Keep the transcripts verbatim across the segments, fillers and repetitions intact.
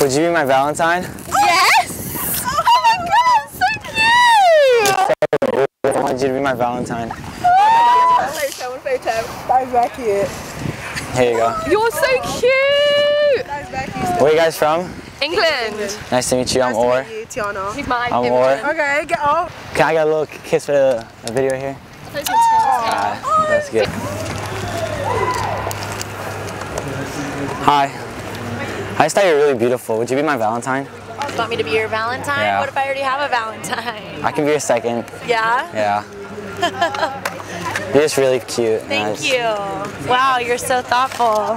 Would you be my Valentine? Yes! Oh my god, so cute! I wanted you to be my Valentine. Oh. One photo, one photo. That is very cute. Here you go. You're so cute! That is very cute. Where are you guys from? England. Nice to meet you, I'm Or. Nice to meet you, Tiana. She's mine. I'm Or. Okay, get off. Can I get a little kiss for the a video here? Oh. Ah, that's good. Hi. I just thought you were really beautiful. Would you be my Valentine? You want me to be your Valentine? Yeah. What if I already have a Valentine? I can be your second. Yeah? Yeah. You're just really cute. Thank just... you. Wow, you're so thoughtful.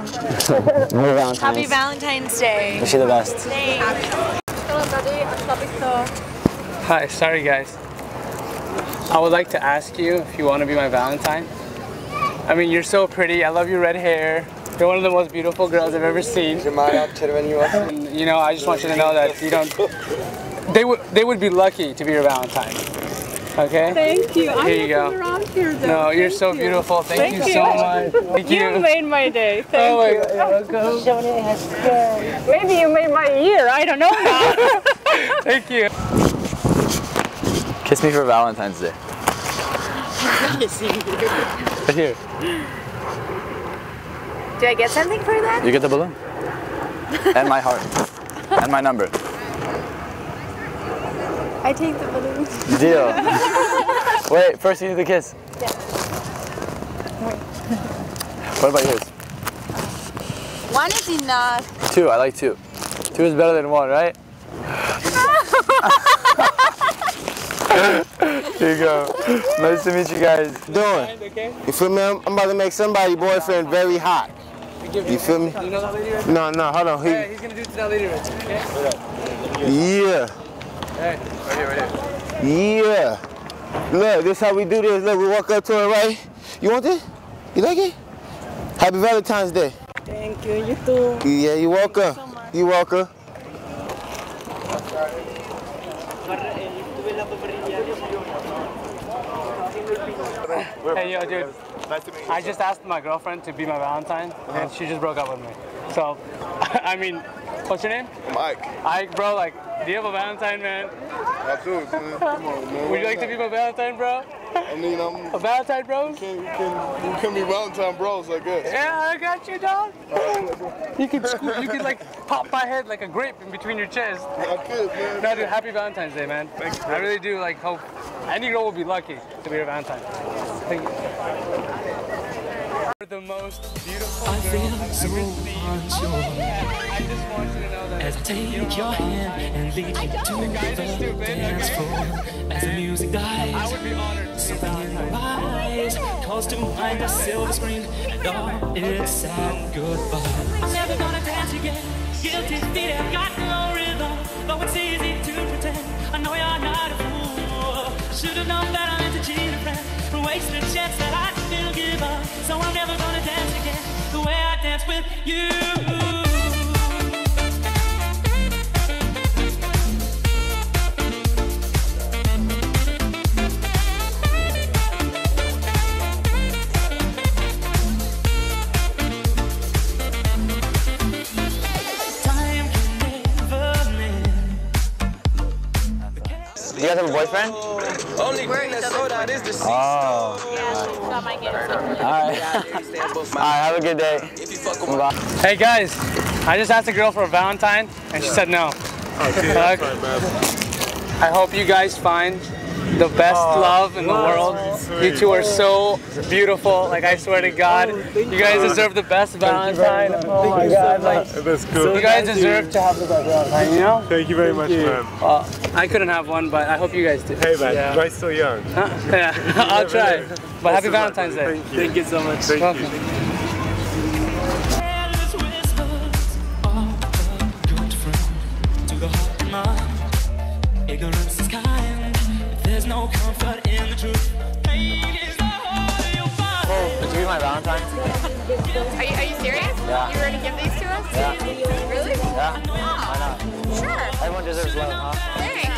Valentine's. Happy Valentine's Day. Wish you the best. Thanks. Hi, sorry guys. I would like to ask you if you want to be my Valentine. I mean, you're so pretty. I love your red hair. You're one of the most beautiful girls I've ever seen. You know, I just want you to know that you don't... They would they would be lucky to be your Valentine. Okay? Thank you. Here you go. Around here, though. No, you're so beautiful. Thank you so much. Thank you. You made my day. Thank you. Oh my God. Maybe you made my year. I don't know. Thank you. Kiss me for Valentine's Day. Right here. Do I get something for that? You get the balloon. And my heart. And my number. I take the balloon. Deal. Wait, first you do the kiss. Yeah. Wait. What about yours? One is enough. Two, I like two. Two is better than one, right? Here you go. Nice to meet you guys. Doing? You feel me? I'm about to make somebody boyfriend very hot. You feel me? No, no, hold on. He... Yeah, he's gonna do it to that lady, Rich. Okay. Yeah. Hey, right here, right here. Yeah. Look, this is how we do this. Look, we walk up to her, right? You want this? You like it? Happy Valentine's Day. Thank you. You too. Yeah, you walk up. You, so you walk up. Hey yo dude, nice to meet you. I just asked my girlfriend to be my Valentine uh-huh. and she just broke up with me. So, I mean, what's your name? I'm Ike. Ike bro, like, do you have a Valentine man? Absolutely. Come on, man. Would you like to be my Valentine bro? I mean, I'm... A Valentine bro? You can, you can, you can be Valentine bros, I guess. Yeah, I got you dog. You can scoop, you can like pop my head like a grape in between your chest. I could, man. No dude, happy Valentine's Day man. Thank you. I really do like hope any girl will be lucky to be your Valentine. Thank you. You're the most beautiful girl I've ever seen. I just want you to know that. As I take you your hand and lead you to the dance floor, as the music dies, I would be honored. Something in my eyes calls to mind the silver screen, and all is sad goodbye. We're never gonna dance again. Guilty feet have got no rhythm, but it's easy to pretend. I know you're not a fool. Should've known better than to cheat a friend. Wasted chance that I still give up, so I'm never gonna dance again the way I dance with you. Do you guys have a boyfriend? Only thing that's sold out is the sea. Oh. Yeah, my Alright. Alright, have a good day. Hey guys, I just asked a girl for a Valentine and she yeah. said no. Okay. Like, I hope you guys find the best oh, love in the world. Really you two are so beautiful. Like I swear to God, oh, you guys you. deserve the best Valentine. Oh my God, so like that's cool. You guys thank deserve you. to have the best Valentine. You know? Thank you very thank much, you. man. Uh, I couldn't have one, but I hope you guys do. Hey man, yeah. you guys still young. Huh? Yeah, I'll try. But awesome. Happy Valentine's Day. Thank you, thank you so much. Thank Welcome. you. Thank you. There's no comfort in the truth. Would you be my Valentine? Are you, are you serious? Yeah. You were going to give these to us? Yeah. Really? Yeah. Wow. Why not? Sure. Everyone deserves love, huh? Thanks.